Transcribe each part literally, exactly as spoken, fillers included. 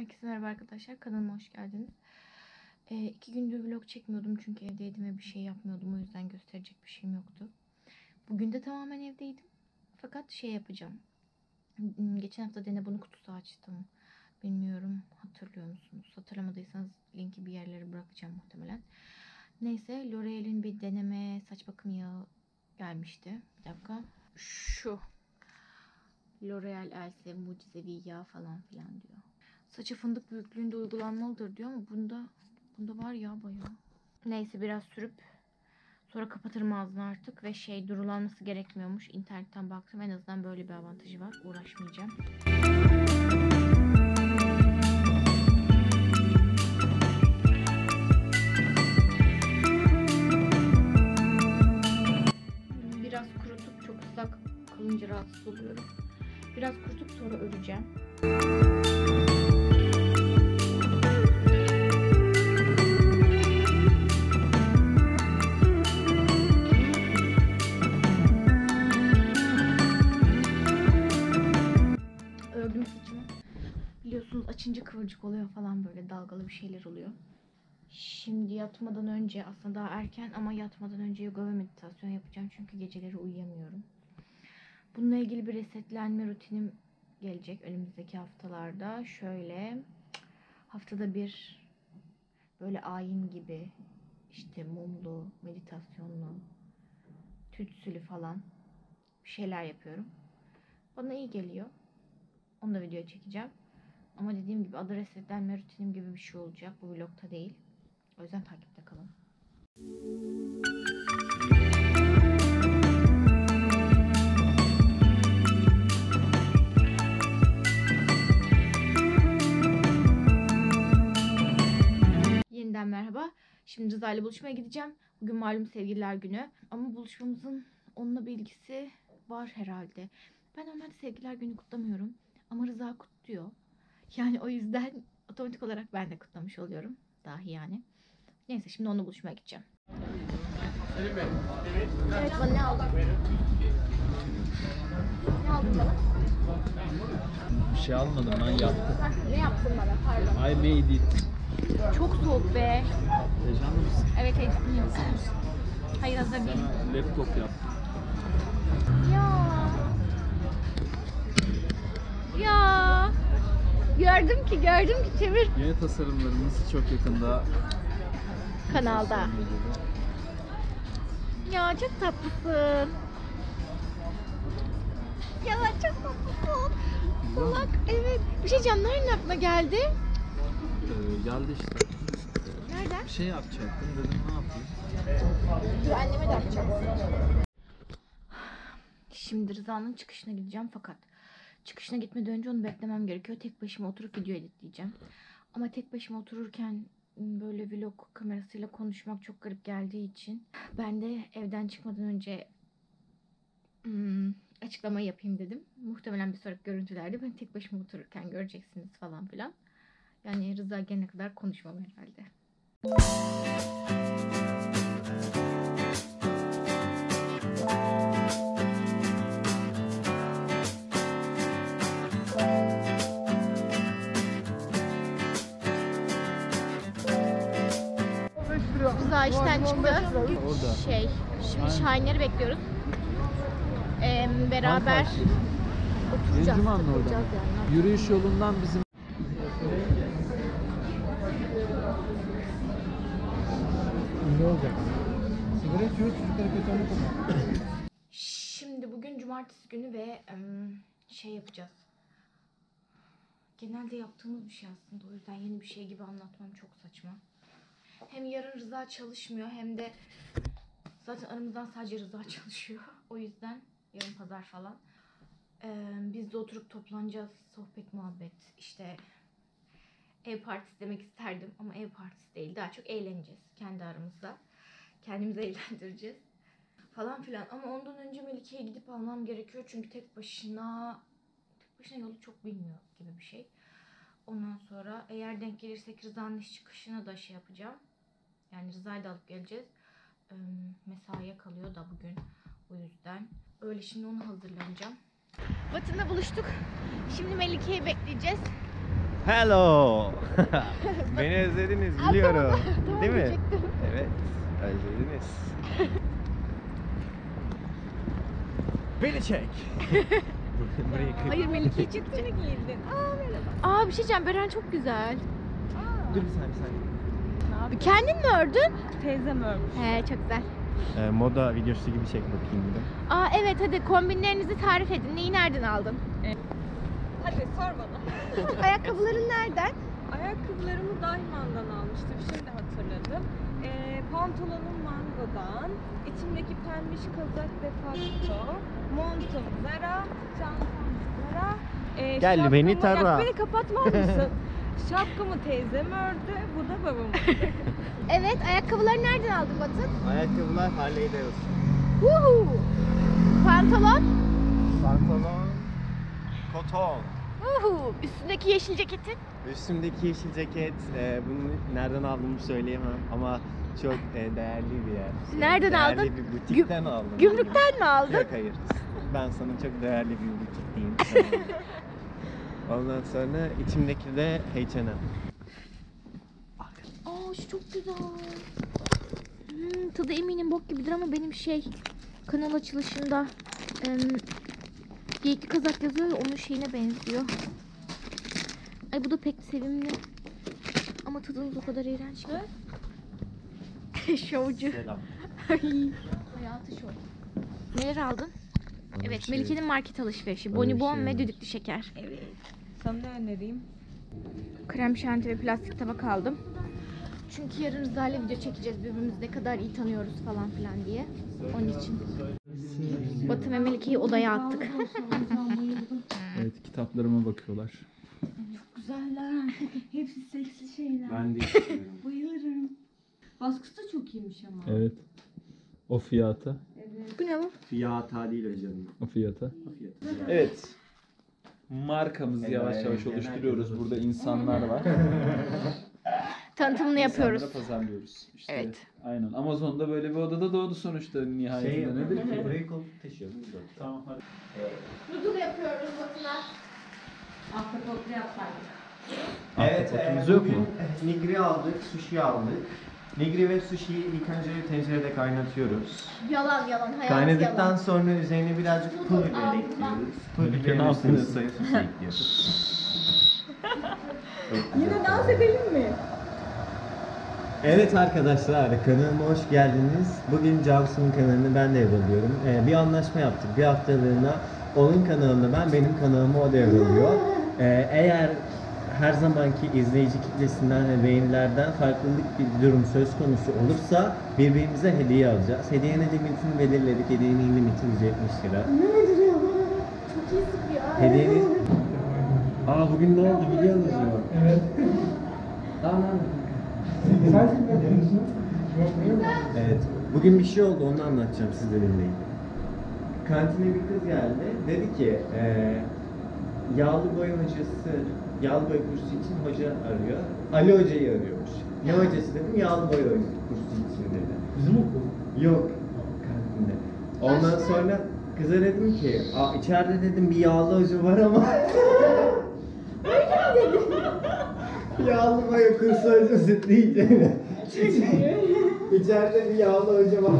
Herkese merhaba arkadaşlar, kanalıma hoş geldiniz. Ee, iki gündür vlog çekmiyordum çünkü evdeydim ve bir şey yapmıyordum, o yüzden gösterecek bir şeyim yoktu. Bugün de tamamen evdeydim. Fakat şey yapacağım. Geçen hafta dene bunu kutusu açtım. Bilmiyorum, hatırlıyor musunuz? Hatırlamadıysanız linki bir yerlere bırakacağım muhtemelen. Neyse, L'Oreal'in bir deneme saç bakım yağı gelmişti. Bir dakika. Şu. L'Oreal Elseve mucizevi yağ falan filan diyor. Saçı fındık büyüklüğünde uygulanmalıdır diyor ama bunda bunda var ya bayağı. Neyse, biraz sürüp sonra kapatırım ağzını artık ve şey durulanması gerekmiyormuş. İnternetten baktım, en azından böyle bir avantajı var. Uğraşmayacağım. Biraz kurutup çok ıslak kalınca rahatsız oluyorum. Biraz kurutup sonra öreceğim. Açınca kıvırcık oluyor falan, böyle dalgalı bir şeyler oluyor. Şimdi yatmadan önce, aslında daha erken ama yatmadan önce yoga ve meditasyon yapacağım çünkü geceleri uyuyamıyorum. Bununla ilgili bir resetlenme rutinim gelecek önümüzdeki haftalarda. Şöyle haftada bir böyle ayin gibi işte mumlu, meditasyonlu, tütsülü falan bir şeyler yapıyorum. Bana iyi geliyor. Onu da video çekeceğim. Ama dediğim gibi adı resetlenme rutinim gibi bir şey olacak. Bu vlogta değil. O yüzden takipte kalın. Yeniden merhaba. Şimdi Rıza ile buluşmaya gideceğim. Bugün malum sevgililer günü. Ama buluşmamızın onunla bir ilgisi var herhalde. Ben normalde sevgililer günü kutlamıyorum. Ama Rıza kutluyor. Yani o yüzden otomatik olarak ben de kutlamış oluyorum. Dahi yani. Neyse, şimdi onunla buluşmaya gideceğim. Evet, bana ne aldın? Ne aldın bana? Bir şey almadım, ben yaptım. Ne yaptın bana? Pardon. I made it. Çok soğuk be. Heyecanlı mısın? Evet, heyecanlıyım. Hayır, hazır değilim. Laptop yaptım. Ya. Ya. Gördüm ki, gördüm ki çevir. Yeni tasarımlarımız çok yakında kanalda. Ya çok tatlısın. Ya çok tatlısın. Kulak, evet. Bir şey canların aklına geldi. Ee, geldi işte. Nereden? Bir şey yapacaktım, dedim ne yapayım. Dur, anneme de yapacağım. Şimdi Rıza'nın çıkışına gideceğim fakat çıkışına gitmeden önce onu beklemem gerekiyor. Tek başıma oturup video editleyeceğim. Ama tek başıma otururken böyle vlog kamerasıyla konuşmak çok garip geldiği için ben de evden çıkmadan önce hmm, açıklamayı yapayım dedim. Muhtemelen bir sonraki görüntülerde ben tek başıma otururken göreceksiniz falan filan. Yani Rıza gelene kadar konuşmam herhalde. Rıza işten çıktı. Şey, şimdi Şahinleri bekliyoruz. Ee, beraber oturacağız. oturacağız yani. Yürüyüş yolundan bizim... Ne olacak? Sigara içiyor, çocuklara kötü örnek olmalı. Şimdi bugün cumartesi günü ve şey yapacağız. Genelde yaptığımız bir şey aslında. O yüzden yeni bir şey gibi anlatmam çok saçma. Hem yarın Rıza çalışmıyor hem de zaten aramızdan sadece Rıza çalışıyor. O yüzden yarın pazar falan. Ee, biz de oturup toplanacağız. Sohbet, muhabbet, işte ev partisi demek isterdim ama ev partisi değil. Daha çok eğleneceğiz kendi aramızda. Kendimizi eğlendireceğiz falan filan. Ama ondan önce Melike'ye gidip almam gerekiyor. Çünkü tek başına tek başına yolu çok bilmiyor gibi bir şey. Ondan sonra eğer denk gelirsek Rıza'nın iş çıkışına da şey yapacağım. Yani Rıza'yı da alıp geleceğiz. E, mesaiye kalıyor da bugün. O yüzden. Öyle, şimdi onu hazırlanacağım. Batın'la buluştuk. Şimdi Melike'yi bekleyeceğiz. Hello. Beni özlediniz biliyorum. Değil mi? Evet. Özlediniz. Beni çek. Hayır, Melike için seni giyildin. Aa merhaba. Aa bir şey diyeceğim, Beren çok güzel. Aa. Dur bir saniye bir saniye. Kendin mi ördün? Teyzem örmüş. He çok güzel. E, moda videosu gibi çek bakayım bir de. Aa evet, hadi kombinlerinizi tarif edin. Neyi nereden aldın? Evet. Hadi sor bana. Ayakkabıların nereden? Ayakkabılarımı Daiman'dan almıştım. Şimdi hatırladım. E, pantolonum Mango'dan. İçimdeki pembiş kazak Defakto. Montum Zara. Çantam Zara. E, Gel beni tara. Beni kapatmaz mısın? Şapkamı teyzem ördü, bu da babam ördü. Evet, ayakkabıları nereden aldın Batın? Ayakkabılar Harley Davidson. Woohoo! Pantolon? Pantolon, koton. Woohoo! Üstündeki yeşil ceketin? Üstümdeki yeşil ceket, e, bunu nereden aldığımı söyleyemem ama çok e, değerli bir yer. Nereden değerli aldın? Değerli bir butikten Gü aldım. Gümrükten mi aldın? Yok hayır, ben sana çok değerli bir butik diyeyim. Ondan sonra içimdeki de H and M. Aa şu çok güzel. Hmm, tadı eminim bok gibidir ama benim şey kanal açılışında um, geyikli kazak yazıyor, onun şeyine benziyor. Ay bu da pek sevimli. Ama tadınız o kadar iğrenç ki. Şovcu. Hayatı şov. Neler aldın? Evet, şey. Melike'nin market alışverişi. Bonibon şey ve düdüklü şeker. Evet. Sana ne önereyim? Krem şanti ve plastik tabak aldım. Çünkü yarın Rıza ile video çekeceğiz. Birbirimizi ne kadar iyi tanıyoruz falan filan diye. Onun için. Batı ve Melike'yi odaya attık. Evet, kitaplarıma bakıyorlar. Çok güzeller. Hepsi seksli şeyler. Ben de bayılırım. Baskısı da çok iyiymiş ama. Evet. O fiyata. Bu ne bu? Fiyata değil hocam. O fiyata. Evet. Markamızı evet, yavaş yavaş evet, oluşturuyoruz. Burada insanlar var. Tanıtımını yapıyoruz. İnsanlara pazarlıyoruz. İşte evet. Aynen. Amazon'da böyle bir odada doğdu sonuçta nihayetinde. Şey, nedir ki? Burayı koltuk taşıyor. Tamam hadi. Noodle yapıyoruz Batılar. Ahtapotlu yapsaydık. Evet. Ahtapotumuz yok mu? Nigri aldık, sushi aldık. Nigri ve sushi'yi ilk önce tencerede kaynatıyoruz. Yalan yalan hayat. Kaynadıktan yalan. sonra üzerine birazcık pul biber ekliyoruz. Pul biber üstüne sayı sushi ekliyoruz. Yine dans edelim mi? Evet arkadaşlar, kanalıma hoş geldiniz. Bugün Cansu'nun kanalını ben devrediyorum. Ee, bir anlaşma yaptık. Bir haftalığına onun kanalını ben, benim kanalımı o devrediyor. Ee, eğer her zamanki izleyici kitlesinden ve beğenilerden farklılık bir durum söz konusu olursa birbirimize hediye alacağız. Hediyenin limitini belirledik. Hediyenin limiti yüz yetmiş lira. Ne nedir ya? Çok iyi sıkıyor. Hediyenin... Aa bugün ne oldu biliyor musunuz ya? Evet. Tamam. Sen kimsin? Evet. Bugün bir şey oldu, onu anlatacağım, siz de dinleyin. Kantine bir kız geldi. Dedi ki ee, yağlı boya hocası, yağlı boya kursu için hoca arıyor. Ali hocayı arıyormuş. Ne hocası dedim, yağlı boya kursu için dedi. Bizim okul? Yok. Kantinde. Ondan sonra kıza dedim ki, aa içeride dedim bir yağlı hoca var ama. Öyle mi dedim? Yağlı boya kursu hocası diyeceğine. İçeride bir yağlı hoca var.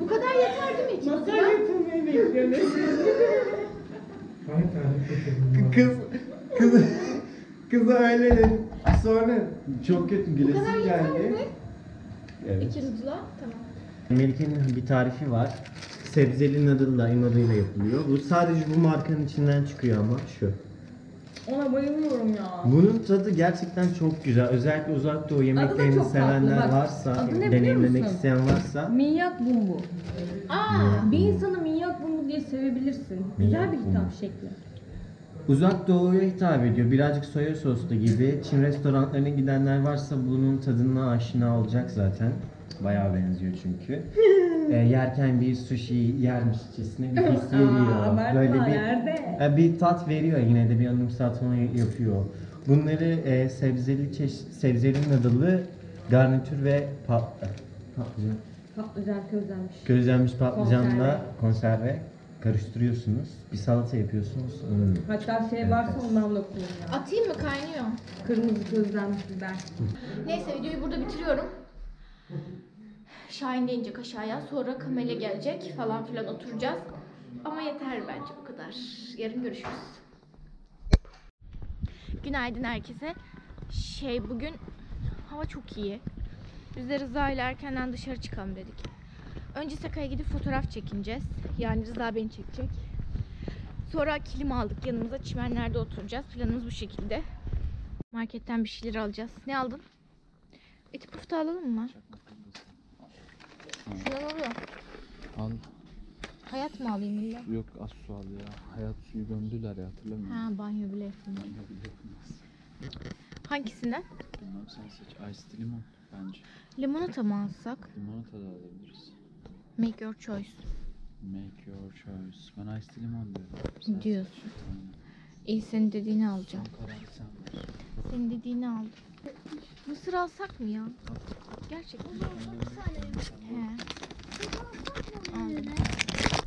Bu kadar yeter değil mi için? Masal yapılmayı bekliyorum. Kız, kız, kız öyle dedi. Sonra çok kötü gülesim geldi. Evet. İki noodle'a, tamam. Melike'nin bir tarifi var. Sebzeli noodle'la, inadıyla yapılıyor. Bu sadece bu markanın içinden çıkıyor ama şu. Ona bayılıyorum ya. Bunun tadı gerçekten çok güzel. Özellikle uzak doğu yemeklerini sevenler tatlı. varsa, deneyimlemek isteyen varsa. Minyak Bumbu. Aa, minyak bir insanı Minyak Bumbu diye sevebilirsin. Minyak güzel bir hitap bumbu. şekli. Uzak doğuya hitap ediyor. Birazcık soya soslu gibi. Çin restoranlarına gidenler varsa bunun tadına aşina olacak zaten. Bayağı benziyor çünkü. e, yerken bir sushi yermişçesine bir his veriyor. Böyle bir, e, bir tat veriyor, yine de bir anımsatma yapıyor. Bunları e, sebzeli çeşit, sebzelinin adılı garnitür ve patlıcan. Patlıcan közlenmiş. Közlenmiş patlıcanla konserve. karıştırıyorsunuz. Bir salata yapıyorsunuz. Hmm. Hatta şey varsa evet, ondan da kullanıyorum. Atayım mı? Kaynıyor. Kırmızı közlenmiş biber. Neyse videoyu burada bitiriyorum. Şahin inecek aşağıya. Sonra Kamel'e gelecek falan filan, oturacağız. Ama yeter bence bu kadar. Yarın görüşürüz. Günaydın herkese. Şey bugün hava çok iyi. Biz de Rıza ile erkenden dışarı çıkalım dedik. Önce Sakay'a gidip fotoğraf çekineceğiz. Yani Rıza beni çekecek. Sonra kilim aldık yanımıza. Çimenlerde oturacağız. Planımız bu şekilde. Marketten bir şeyler alacağız. Ne aldın? Eti pufta alalım mı? Şuradan oluyor. Al. Hayat mı alayım illa? Yok, az su al ya. Hayat suyu gömdüler ya, hatırlamıyorum. Ha, banyo bile yapılmaz. Banyo bile yapılmaz. Hangisinden? Bilmem, sen seç. Ice limon bence. Limonata mı alsak? Limonata da alabiliriz. Make your choice. Make your choice. Ben ice limon diyorum. Diyorsun. İyi, senin dediğini alacağım. Senin dediğini aldım. Mısır alsak mı ya? Gerçekten. He.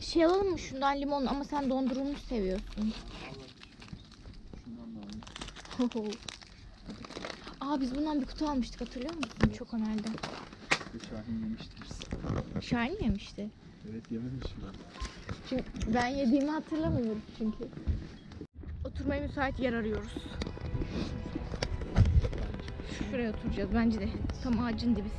Şey alalım mı şundan, limon, ama sen dondurulmuş seviyorsun. Aa, biz bundan bir kutu almıştık, hatırlıyor musun? Evet. Çok önemli. Şahin yemişti. Şahin yemişti? Evet, yememişim. Çünkü ben yediğimi hatırlamıyorum çünkü. Oturmaya müsait yer arıyoruz. Şuraya oturacağız bence de. Tam ağacın dibisi.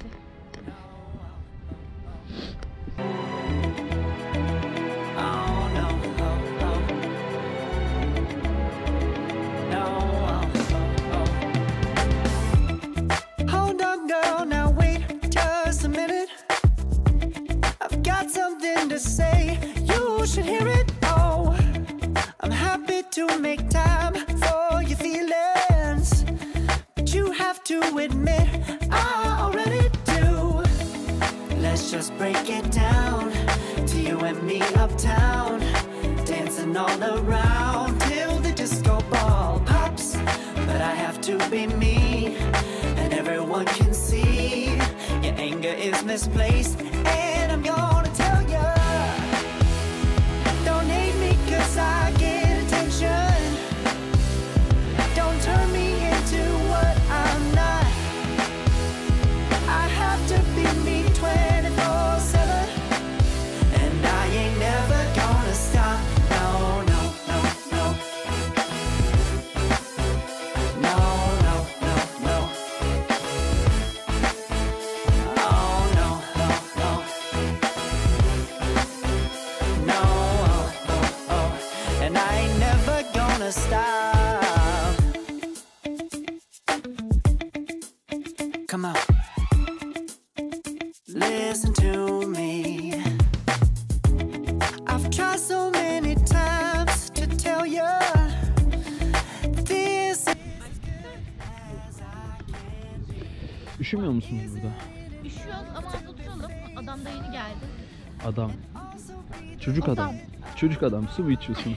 Üşümüyor musunuz burada? Üşüyoruz ama az oturalım. Adam da yeni geldi. Adam. Çocuk adam. adam. Çocuk adam. Su mu içiyorsun?